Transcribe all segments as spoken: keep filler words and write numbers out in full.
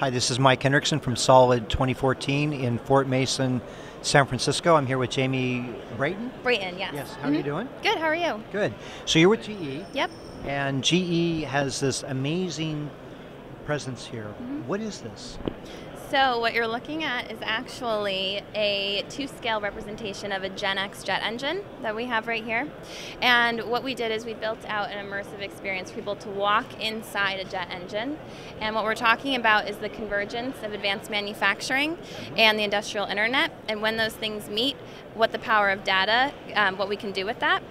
Hi, this is Mike Hendrickson from Solid twenty fourteen in Fort Mason, San Francisco. I'm here with Jamie Braaten. Braaten, yes. Yes, how mm-hmm. are you doing? Good, how are you? Good. So you're with G E. Yep. And G E has this amazing presence here. Mm-hmm. What is this? So what you're looking at is actually a two-scale representation of a Gen X jet engine that we have right here. And what we did is we built out an immersive experience for people to walk inside a jet engine. And what we're talking about is the convergence of advanced manufacturing and the industrial internet, and when those things meet, what the power of data, um, what we can do with that.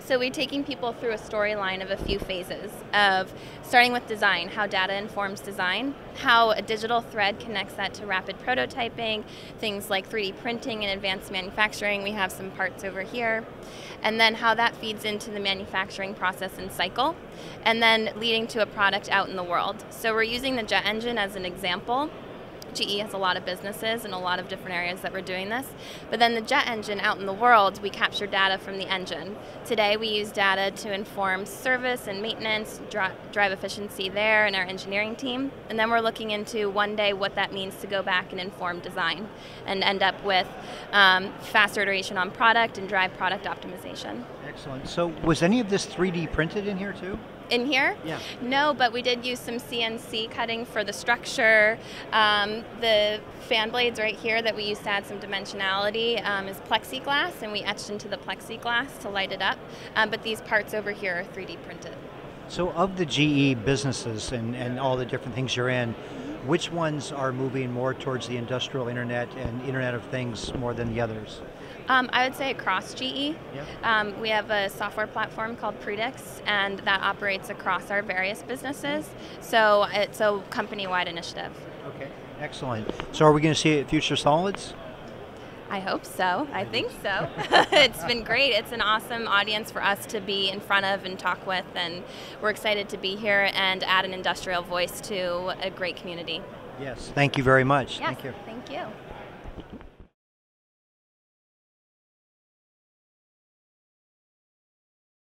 So we're taking people through a storyline of a few phases, of starting with design, how data informs design, how a digital thread connects that to rapid prototyping, things like three D printing and advanced manufacturing. We have some parts over here. And then how that feeds into the manufacturing process and cycle, and then leading to a product out in the world. So we're using the jet engine as an example. G E has a lot of businesses and a lot of different areas that we're doing this. But then the jet engine out in the world, we capture data from the engine. Today we use data to inform service and maintenance, drive efficiency there in our engineering team. And then we're looking into one day what that means to go back and inform design and end up with um, faster iteration on product and drive product optimization. Excellent. So was any of this three D printed in here too? In here? Yeah. No, but we did use some C N C cutting for the structure. Um, the fan blades right here that we used to add some dimensionality um, is plexiglass, and we etched into the plexiglass to light it up. Um, but these parts over here are three D printed. So of the G E businesses and, and all the different things you're in, which ones are moving more towards the industrial internet and Internet of Things more than the others? Um, I would say across G E. Yep. Um, we have a software platform called Predix, and that operates across our various businesses. So it's a company-wide initiative. Okay, excellent. So are we going to see it at Future Solids? I hope so. I think so. It's been great. It's an awesome audience for us to be in front of and talk with, and we're excited to be here and add an industrial voice to a great community. Yes, thank you very much. Yes, thank you. Thank you.